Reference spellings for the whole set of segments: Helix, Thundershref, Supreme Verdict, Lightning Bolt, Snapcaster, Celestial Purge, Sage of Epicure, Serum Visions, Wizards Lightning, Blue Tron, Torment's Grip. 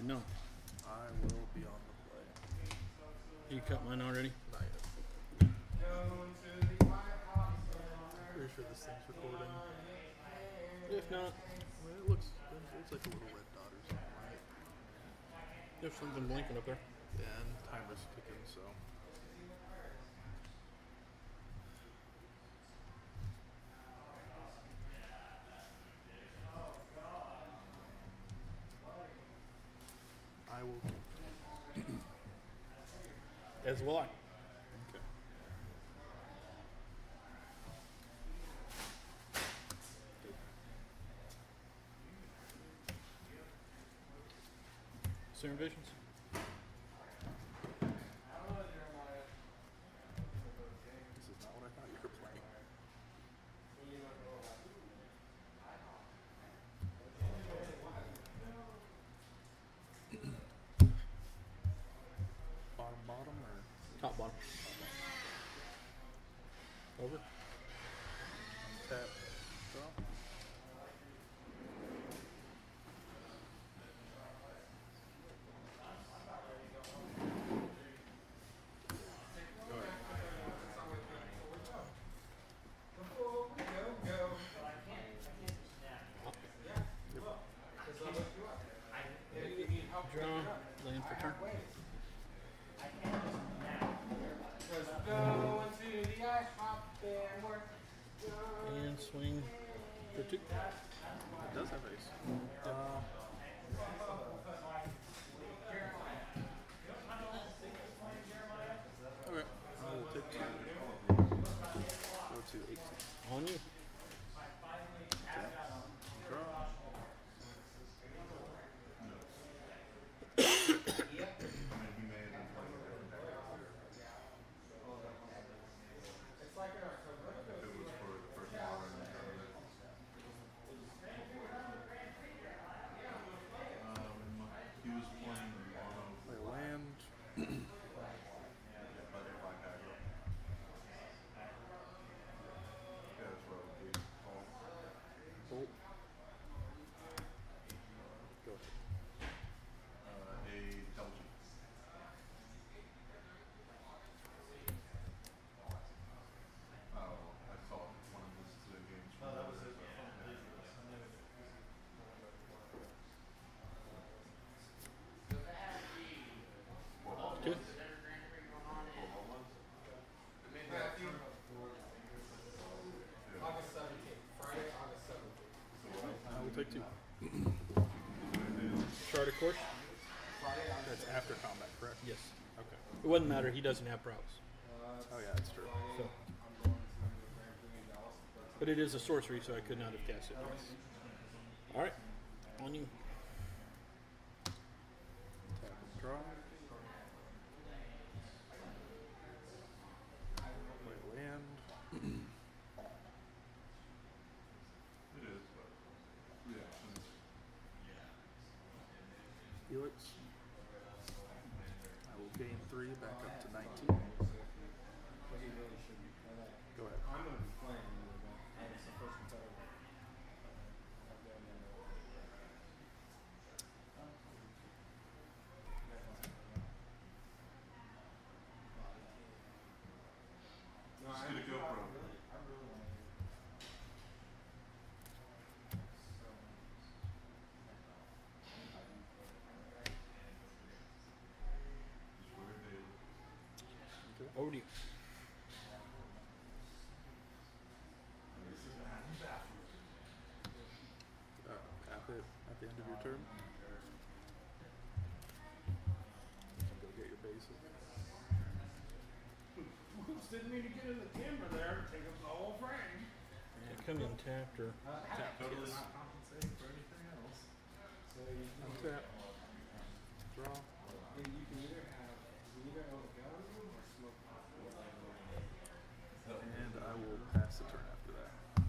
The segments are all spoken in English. good to know. I will be on the play. You cut mine already? Not yet. Pretty sure this thing's recording. If not, well, it looks like a little red dot or something, right? There's something blinking up there. Yeah, and the timer's ticking, so. I will. As will I. Okay. Serum Visions? Charter course? That's after combat, correct? Yes. Okay. It wouldn't matter. He doesn't have prowess. Oh, yeah, that's true. So. But it is a sorcery, so I could not have cast it. Yes. All right. On you. Tap and draw. Play land. Helix. I will gain 3 back up to 19. Go ahead. I'm going to be playing as the first one. Let's get a GoPro. Over to you. At the end of your turn. Go get your bases. Whoops, didn't mean to get in the camera there and take up the whole frame. Yeah, come in tapped or tapped. Totally yes. Not compensating for anything else. So you can tap. Draw. And you can either have own a gun or smoke. And I will pass the turn after that. I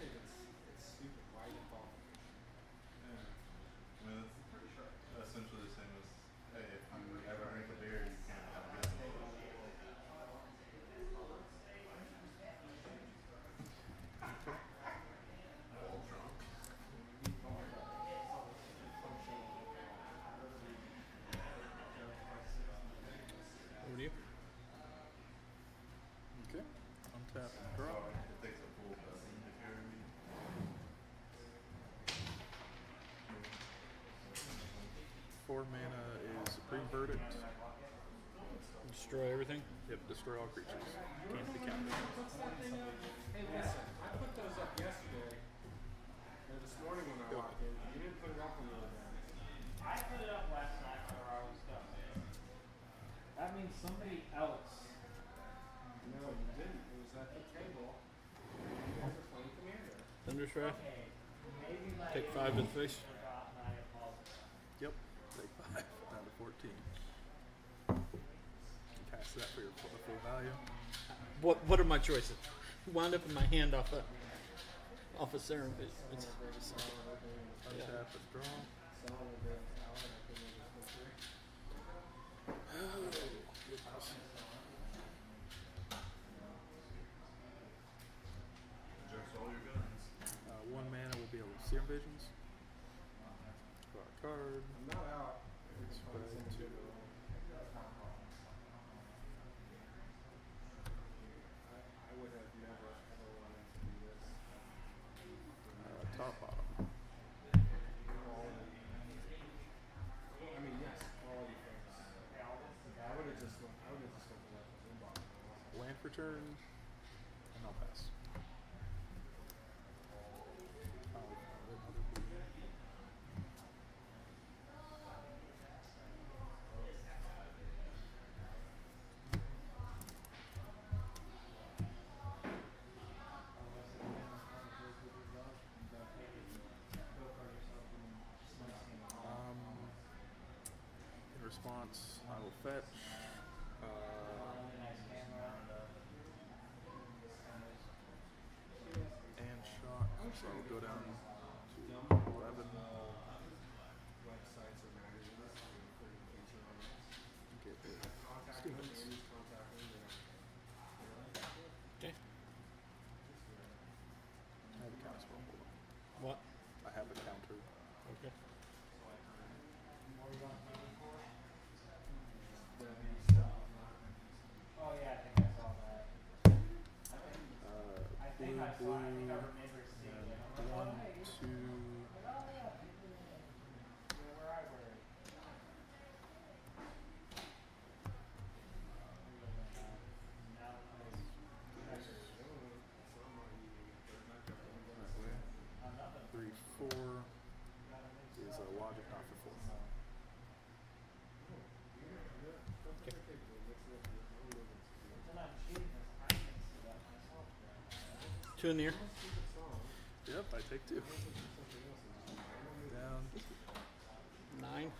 think it's stupid why you fall. Yeah. I mean, that's essentially the same as, hey, if you ever make a beer, you can't have a gun. 4 mana is Supreme Verdict. Destroy everything? Yep, destroy all creatures. Can't be counted. Hey, listen, I put those up yesterday, or this morning when I walked in. You didn't put it up on the other day. I put it up last night when I was done. That means somebody else. No, you didn't. It was at the table. You guys are playing Commander. Thundershref? Okay. Take 5 to the face. Yep, take 5 down to 14. Pass that for your full value. What are my choices? Wound up in my hand off a Serum Visions. Untap, withdraw. Oh, goodness. Inject all your guns. 1 mana will be able to Serum Visions. Draw a card. I'm not out. It's put into. I would have never ever wanted to do this. Top bottom. I mean, yes, quality things. I would have just went to left the inbox. Land for turn, and I'll pass. In response, I will fetch. And shock, so I'll go down to 11. Websites or magazines. Okay, okay. I have a counter spell. What? I have a counter. Okay. Oh yeah, I think I saw that. Blue, and 1, 2. Right, 3, 4 is a logic not for 4. Okay. Two in the air. Yep, I take 2. Down. 9.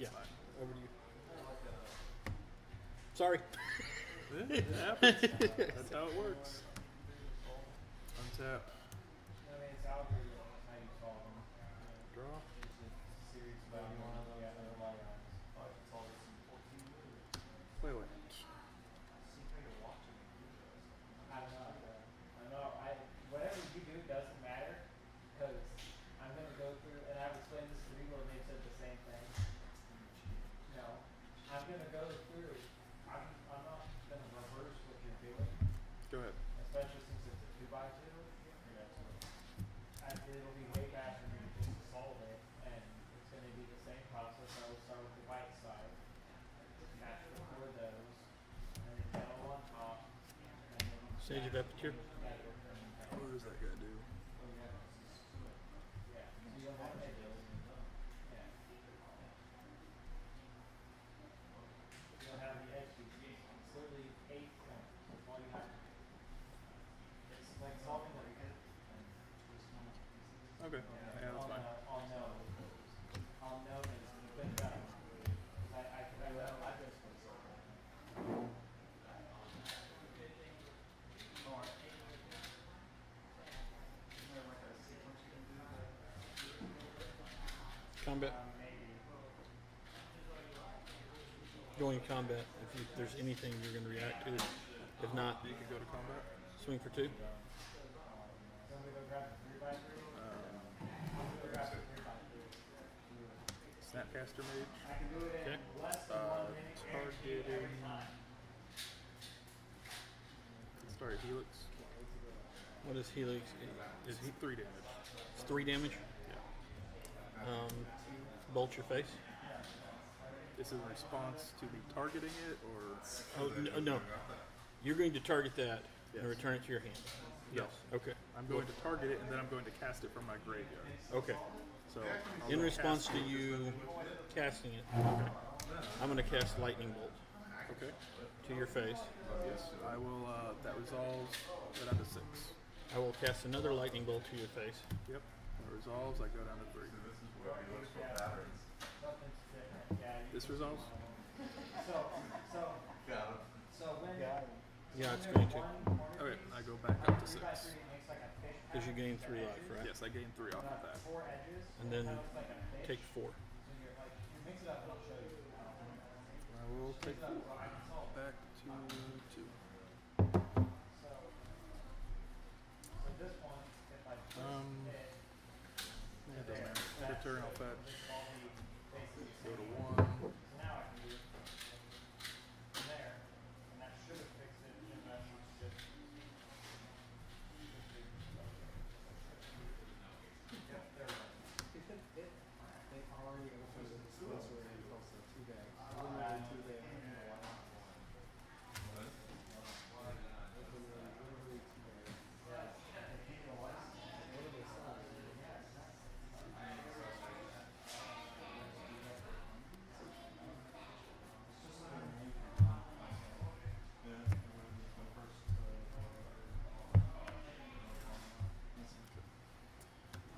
Yeah. Fine. Over to you. Sorry. Yeah, it happens. That's how it works. Untap. Draw. Play land. I don't know. Whatever you do doesn't matter because I'm going to go through, and I've explained this to people and they've said the same thing. No. I'm going to go through. I'm not going to reverse what you're doing. Go ahead. Especially since it's a 2x2. It'll be way faster than just to solve it, and it's going to be the same process. I will start with the right side, match the 4 of those, and then yellow on top. Sage of Epicure. What does that guy do? Yeah, you don't want to do it. You don't have the edge. It's literally 8 points. It's like solving the riddle. Okay. Yeah, that's fine. I'll know that it's going to be better. I don't like this one. Combat. Going to combat. If there's anything you're going to react to, if not, you can go to combat. Swing for 2. Snapcaster mage. I can do it in less than 1 minute. Targeting. Start Helix. What is Helix? It's 3 damage. It's 3 damage? Yeah. Bolt your face. This is a response to me targeting it, or? Oh, no. You're going to target that and return it to your hand. Yes. No. Okay. I'm going to target it, and then I'm going to cast it from my graveyard. Okay. So in response to you casting it, I'm going to cast Lightning Bolt. Okay. To your face. Yes. I will, that resolves go down to 6. I will cast another Lightning Bolt to your face. Yep. It resolves, I go down to 3. This resolves? Yeah, it's going to. Okay, I go back up to 6. Because you gain 3 life, right? Yes, I gain 3 off of that. And then take 4. I will take 4. Back to 2. It doesn't matter. Every turn I'll fetch. Go to 1.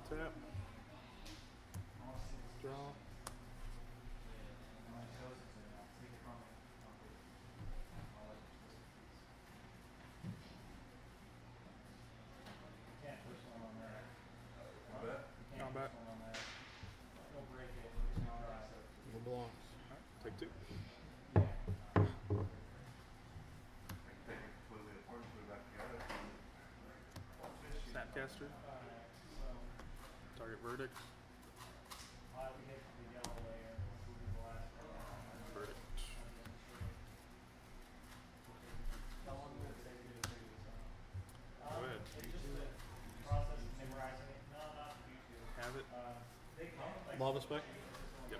Tap. Draw. Combat. It belongs. Take 2. Snapcaster. Target verdict. Verdict. Go ahead. Have it. Lava spec? Yep.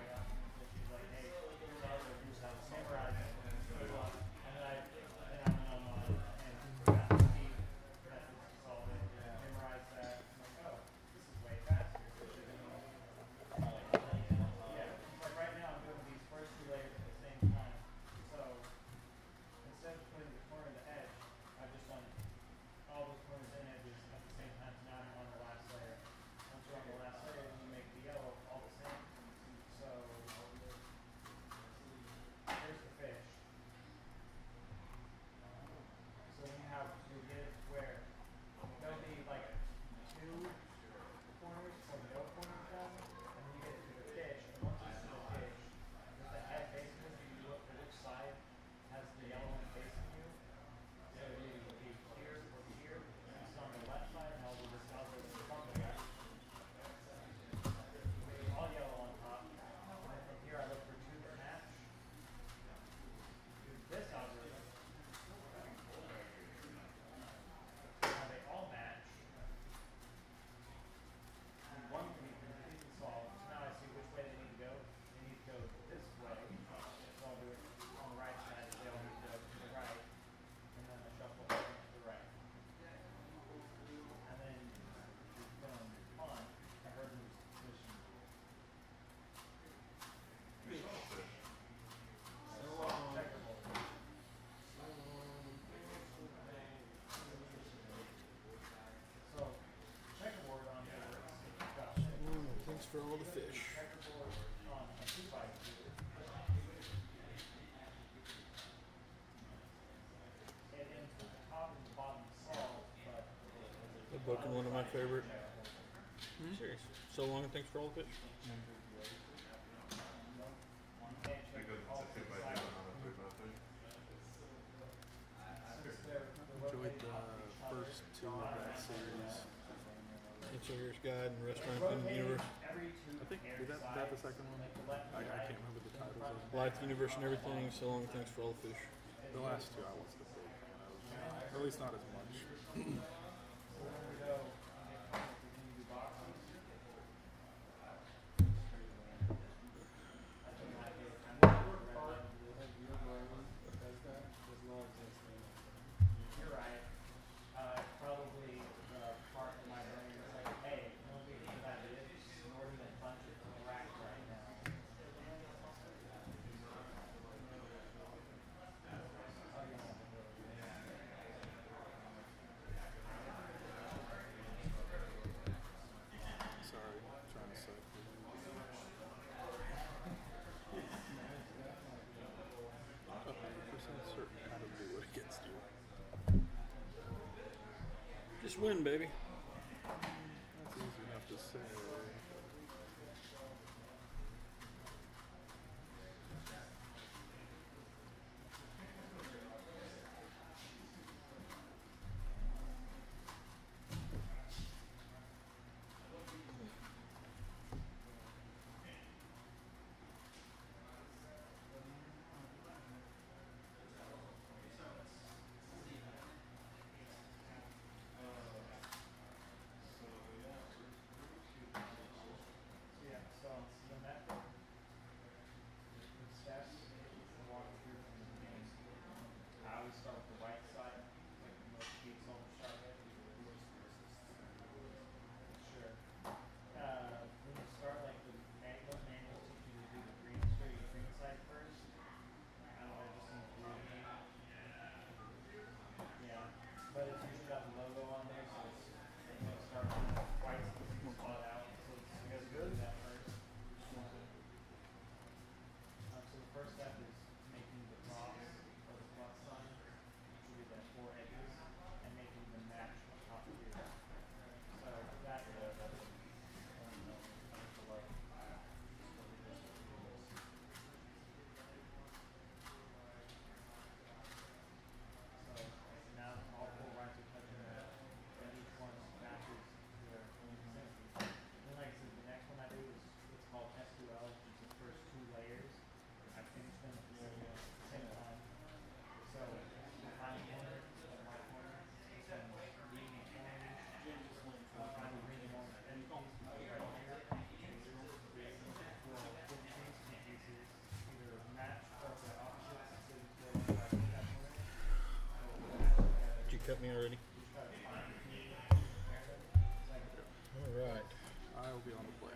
For all the fish. The book and one of my favorite series. So long and thanks for all the fish. Enjoyed the first 2 of that series. Interior's Guide and Restaurant in the Universe. I think, is that the second one? I can't remember the titles. Life, Universe, and Everything. So long, thanks for all the fish. The last 2 I was to play. Or at least not as much. Just win, baby. That's easy enough to say. Cut me already. All right. I will be on the play.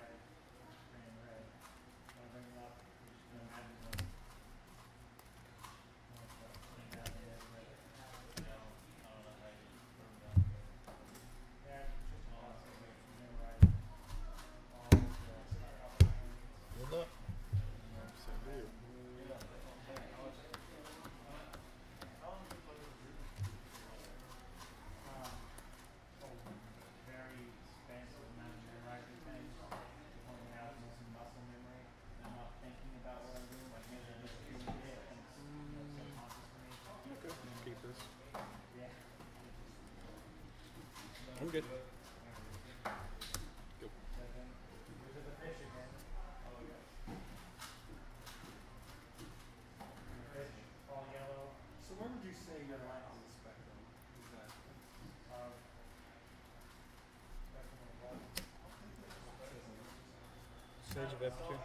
I'm good. Sage of Epicure.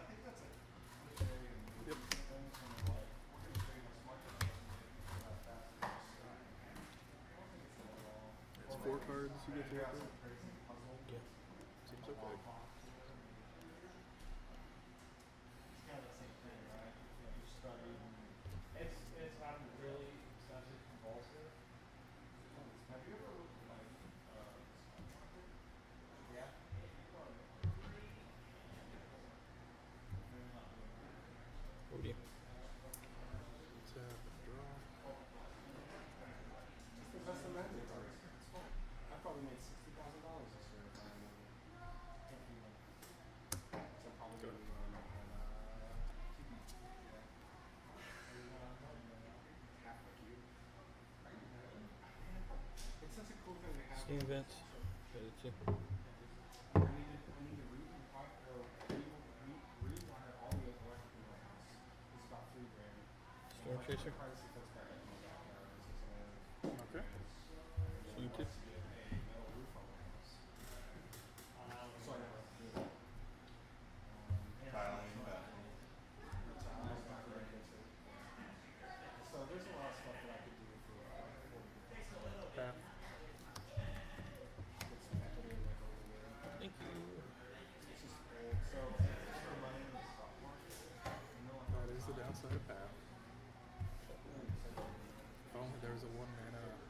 Cards you get to yeah. Seems okay. Steam events. Storm chaser. Okay.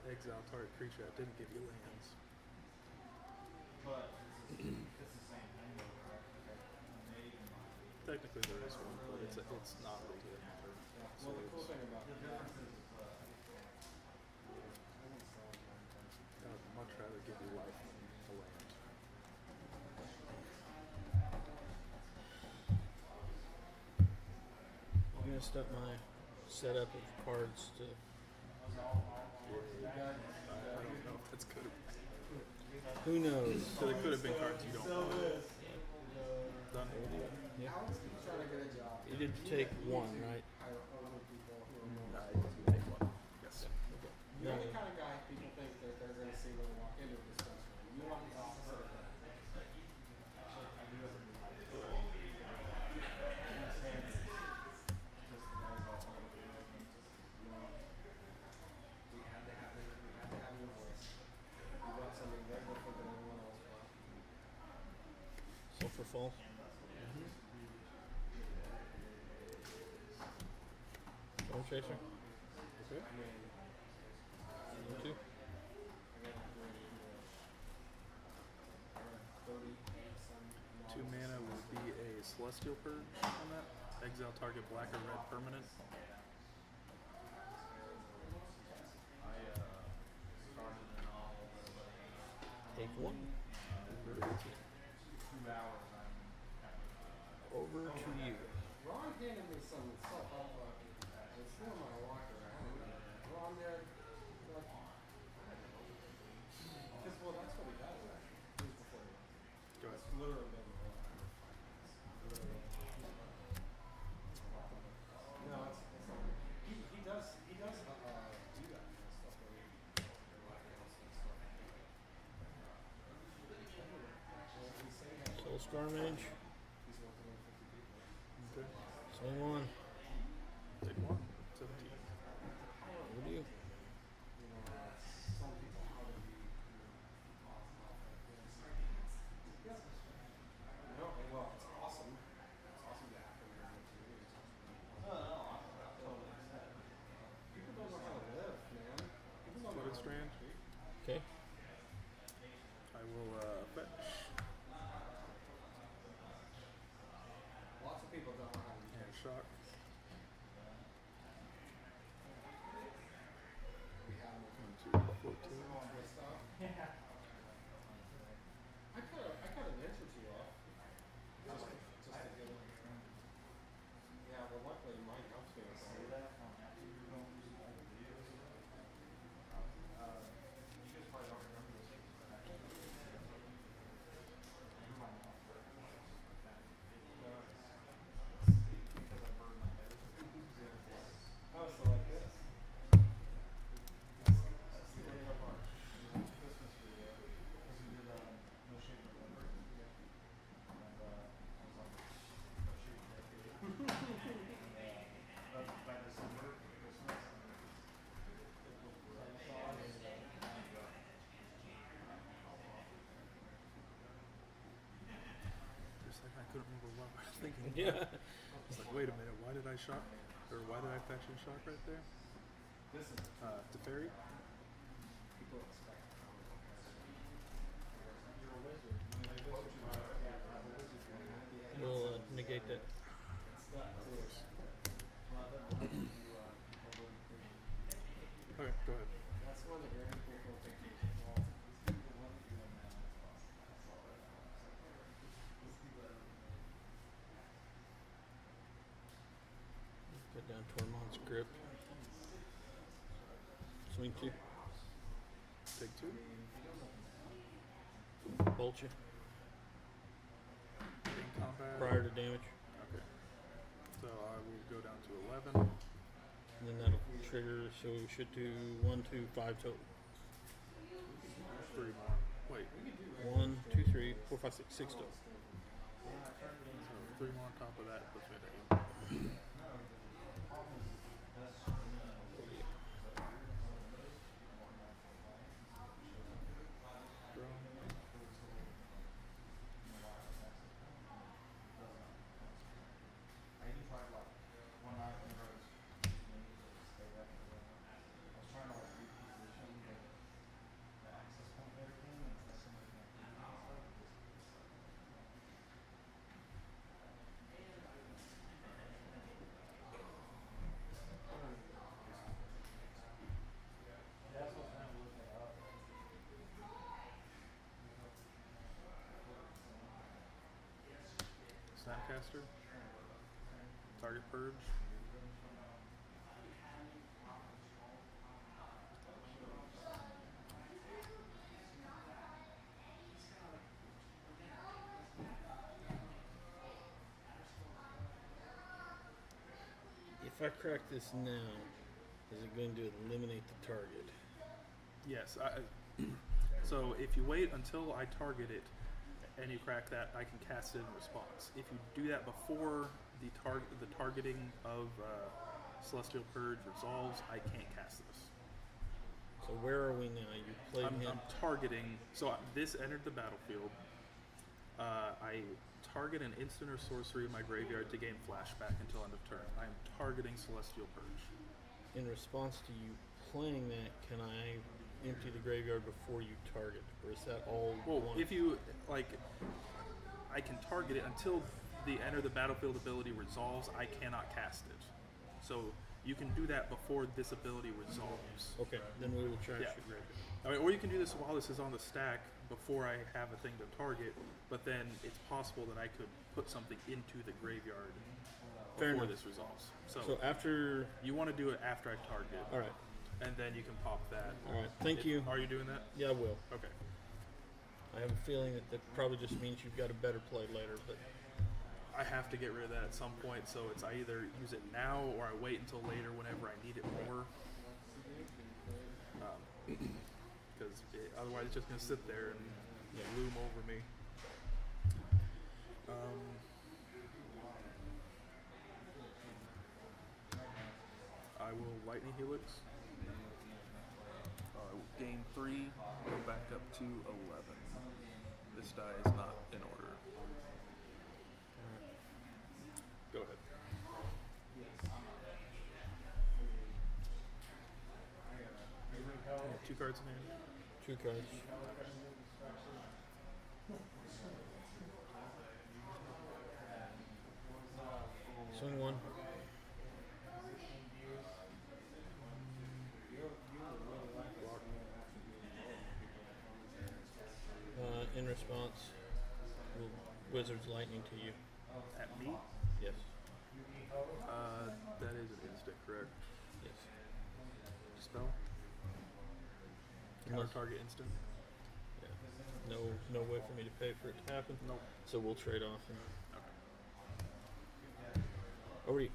exile target creature that didn't give you lands. But it's the same thing, right? Technically there is one, but it's not legal. So well, the cool thing about that is I would much rather give you life than a land. I messed up my setup of cards to. I don't know if that's good. Who knows? So it could have been cards you don't want. Yeah. Yeah. You did take one, right? No, take one. Yes. Okay. You're the kind of guy people think that they're going to see when they walk into this discussion. You want the opposite of that. Sulfur Fall. Storm Chaser. Okay. Two. Two mana would be a Celestial Purge on that. Exile target black or red permanent. Take one. Over to you. Ron handed me some stuff up. It's still in my locker. Ron there. Because, well, that's what we got actually. Go ahead. It's literally been. No, it's not. He does do that kind of stuff. Soul Storm Mage. Okay. Same one. Take one. 17. What do you? No, well, it's awesome. It's awesome to have them. People don't know how to live, man. People don't know how to strand. Okay. I will fetch. Lots of people don't know how to do that. Shock. We have 1, 2, 14. Yeah. I cut an inch or two off. Just to get it. Yeah, but luckily mine helps me with that. You just probably don't remember this. Oh, so like this. I couldn't remember what I was thinking. Yeah. I was like, wait a minute, why did I shock? Or why did I fetch and shock right there? This is to Fairy. People expect. You're a wizard. We'll negate that. Okay, go ahead. That's one of the very people think. Put down Torment's Grip. Swing two. Take two. Bolt you. Prior to damage. Okay. So I will go down to 11. And then that'll trigger, so we should do 1, 2, 5 total. 3 more. Wait. 1, 2, 3, 4, 5, 6. 6 total. So 3 more on top of that puts me to 8. I was trying to reposition. Snapcaster. Target Purge. If I crack this now, is it going to eliminate the target? Yes. So if you wait until I target it and you crack that, I can cast it in response. If you do that before the targeting of Celestial Purge resolves, I can't cast this. So where are we now? You played I'm targeting. So this entered the battlefield. I target an instant or sorcery in my graveyard to gain flashback until end of turn. I am targeting Celestial Purge. In response to you playing that, can I empty the graveyard before you target? Or is that all one? If you, like, I can target it until the enter the battlefield ability resolves, I cannot cast it. So you can do that before this ability resolves. Okay, then we will trash the graveyard. I mean, or you can do this while this is on the stack before I have a thing to target, but then it's possible that I could put something into the graveyard before this resolves. So after... You want to do it after I've targeted. All right. And then you can pop that. All right, thank you. Are you doing that? Yeah, I will. Okay. I have a feeling that that probably just means you've got a better play later, but... I have to get rid of that at some point, so it's I either use it now or I wait until later whenever I need it more. Because otherwise it's just going to sit there and loom over me. I will Lightning Helix. Game 3, go back up to 11. This die is not in order. Go ahead. Two cards in hand. Two cards. Swing one. In response, will Wizards Lightning to you. At me? Yes. That is an instant, correct? Yes. Spell? Counter target instant? Yeah. No way for me to pay for it to happen? Nope. So we'll trade off. Okay. Over to you.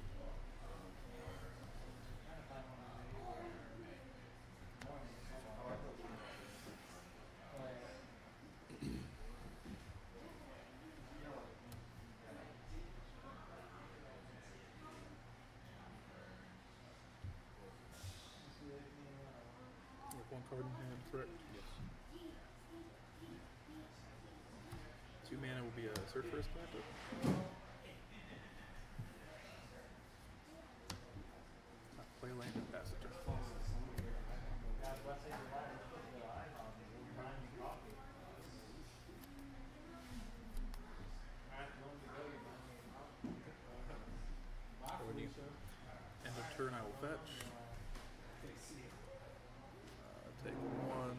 Search for a spot. Play land and pass the turn. End of turn, I will fetch. Take one.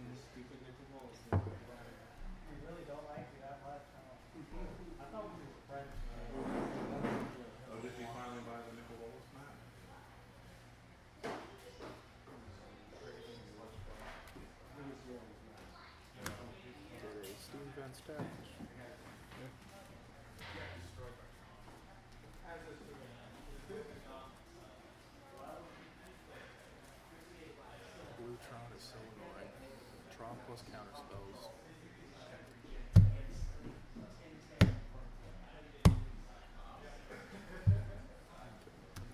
We really don't like you that much. I thought we were friends. Oh, did you finally buy the nickel bowl? It's Steam Gun Stash. Blue Tron is so annoying. Tron plus counter spells.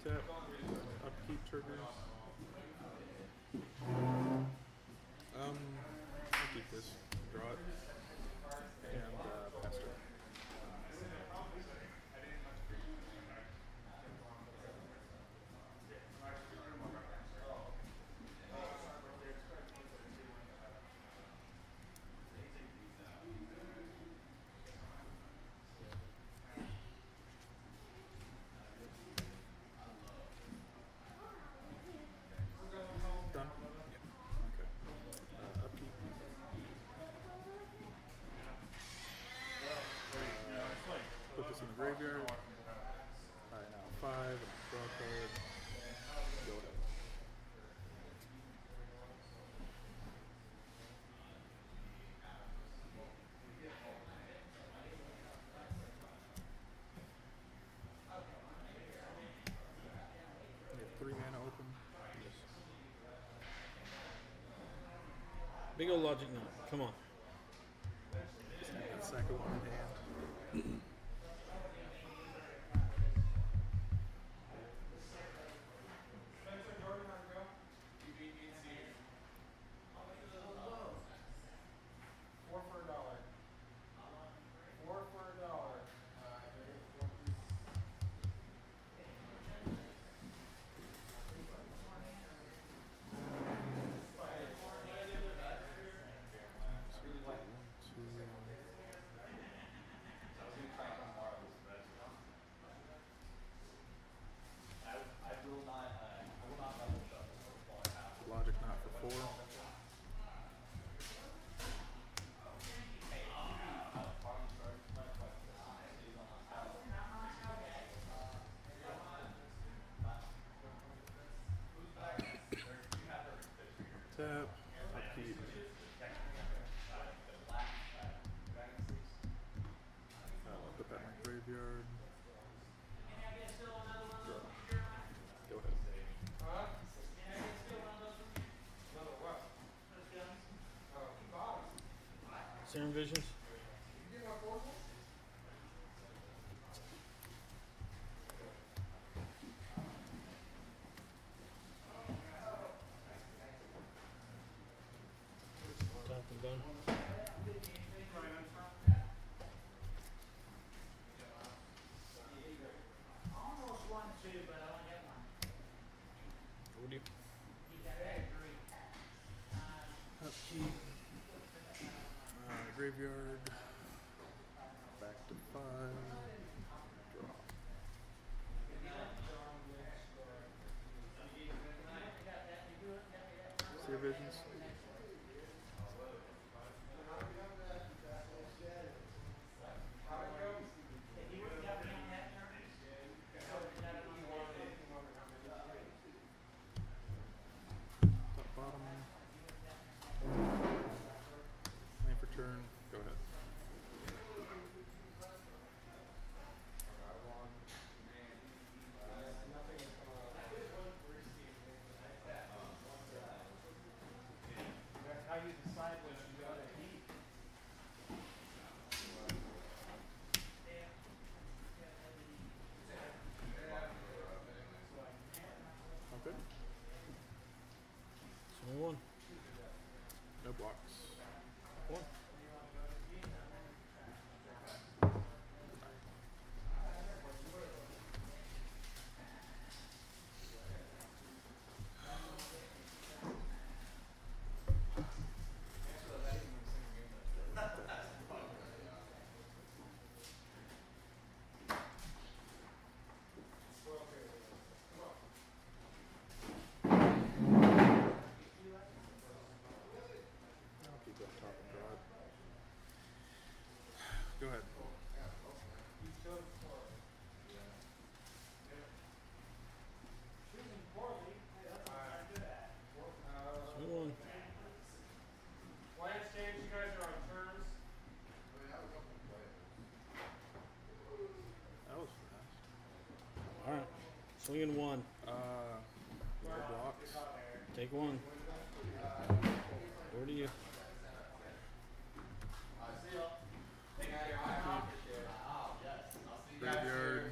Tap, upkeep triggers. I'll keep this, draw it, and pass it. Big old logic nut. Come on. Just need that second one in hand. Serum Visions. Graveyard, back to 5, draw. See your visions? Go ahead. That was fast. All right. Swinging one. Blocks. Take one. Where do you? Graveyard.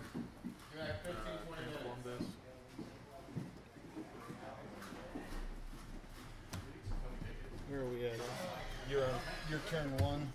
Transform this. Where are we at? You're on your turn one.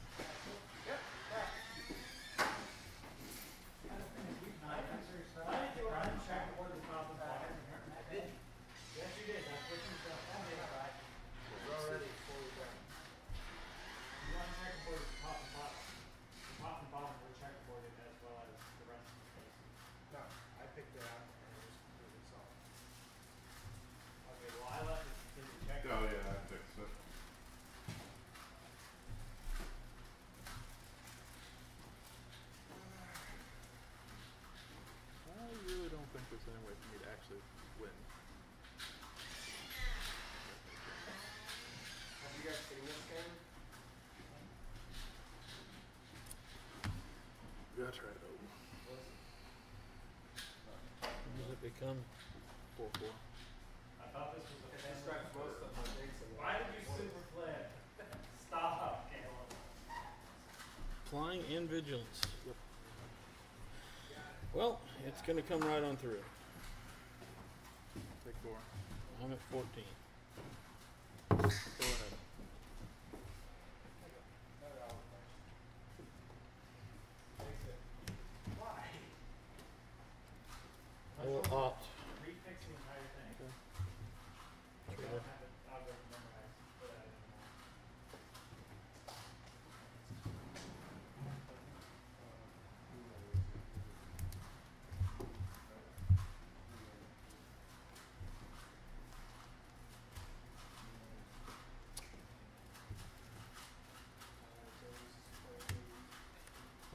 That's right. What does it become? 4/4. I thought this was a. Why did you super play? flying and vigilance. Yep. Well, it's going to come right on through. Take 4. I'm at 14. Go ahead. I will opt. Refix the entire thing. Okay. Sure. I don't have it memorized, but I didn't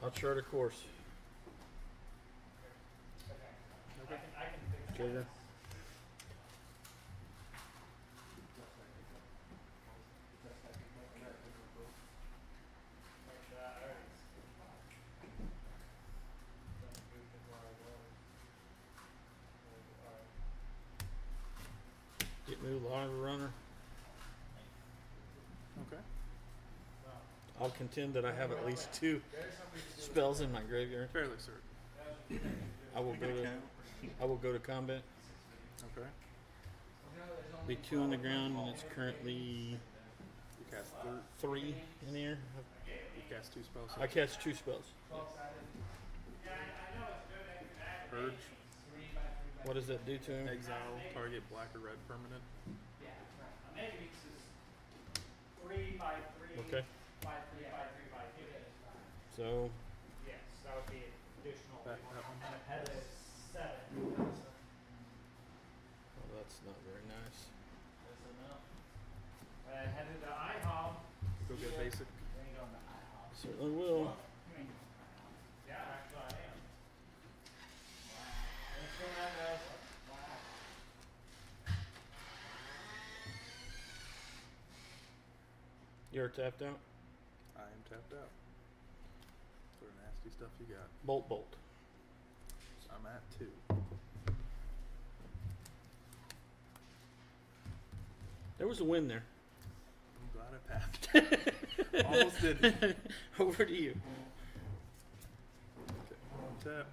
know. I'll chart a course. Trigger. Get new live runner. Okay. I'll contend that I have at least 2 spells in my graveyard. Fairly certain. I will go to combat. Okay. Be 2 on the ground, and it's currently you cast 3 in the air. You cast 2 spells. I cast 2 spells. Purge. What does that do to him? Exile target black or red permanent. Okay. So. Yes, that would be additional. That one. 7. Well, that's not very nice. That's enough. But I headed to IHOM. Go get basic. Certainly will. Yeah, actually I am. Let's go ahead. You're tapped out? I am tapped out. Sort of nasty stuff you got. Bolt. I'm at 2. There was a win there. I'm glad I passed. Almost didn't. Over to you. Okay. Tap.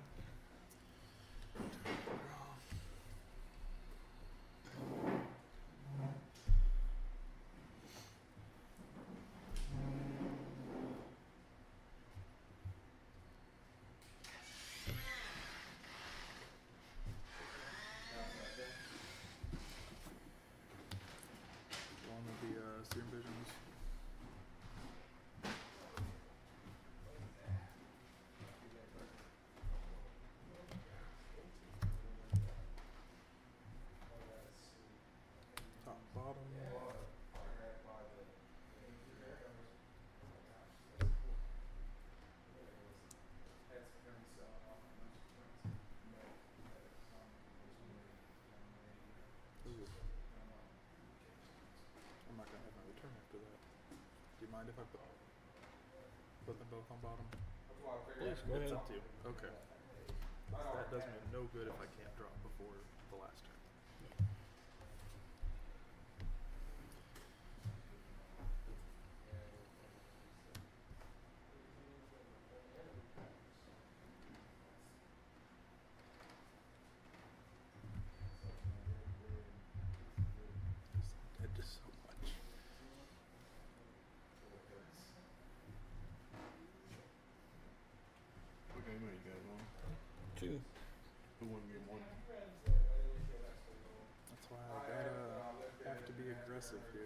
Serum Visions. Top, bottom. I'm not going to have my return after that. Do you mind if I put them both on bottom? Please, go ahead. It's up to you. Okay. So that does me no good if I can't drop before the last turn. Two. Who won game 1? That's why I gotta have to be aggressive here.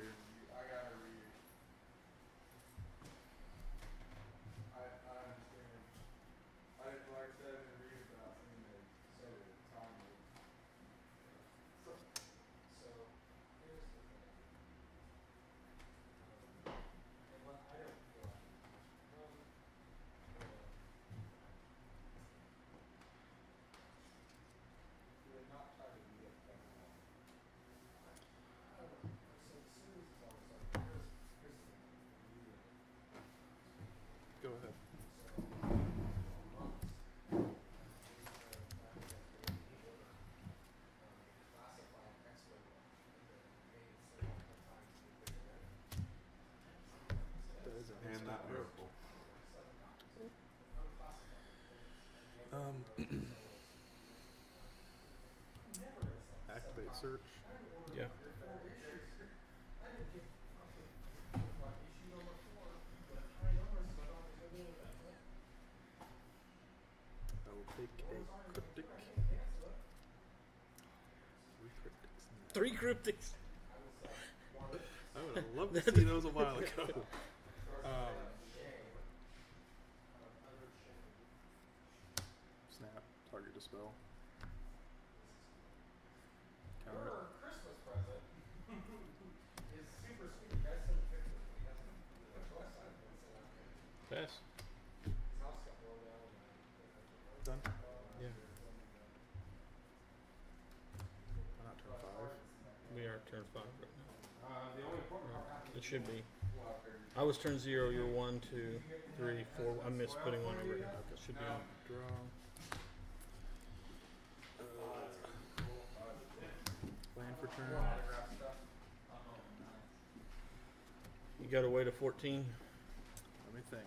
search. Yeah. I will take a cryptic. 3 cryptics. 3 cryptics! I would have loved to see those a while ago. Snap, target dispel. Counter. Your Christmas present is super sweet. You guys sent a picture of me. Pass. Done? Yeah. We're not turn 5. We are turn 5 right now. The only it should be. I was turn 0, you were 1, 2, 3, 4. I missed putting 1 over here. It should be on. Draw. Land for turn. You got away to 14? Let me think.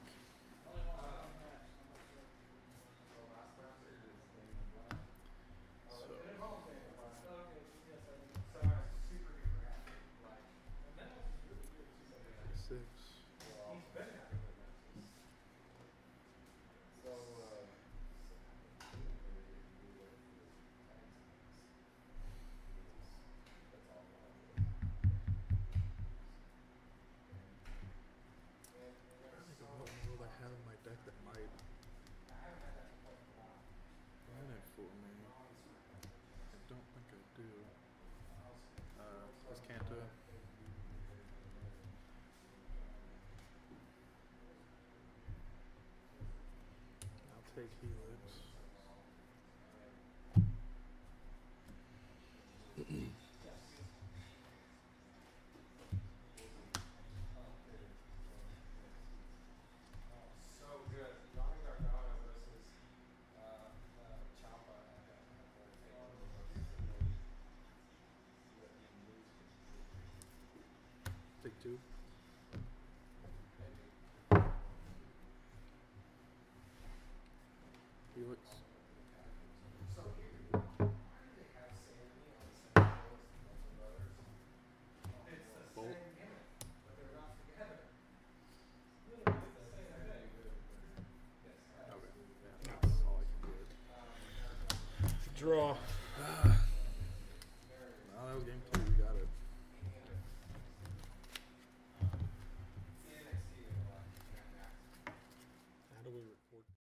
Take Helix. Take 2. Draw. No, that was game.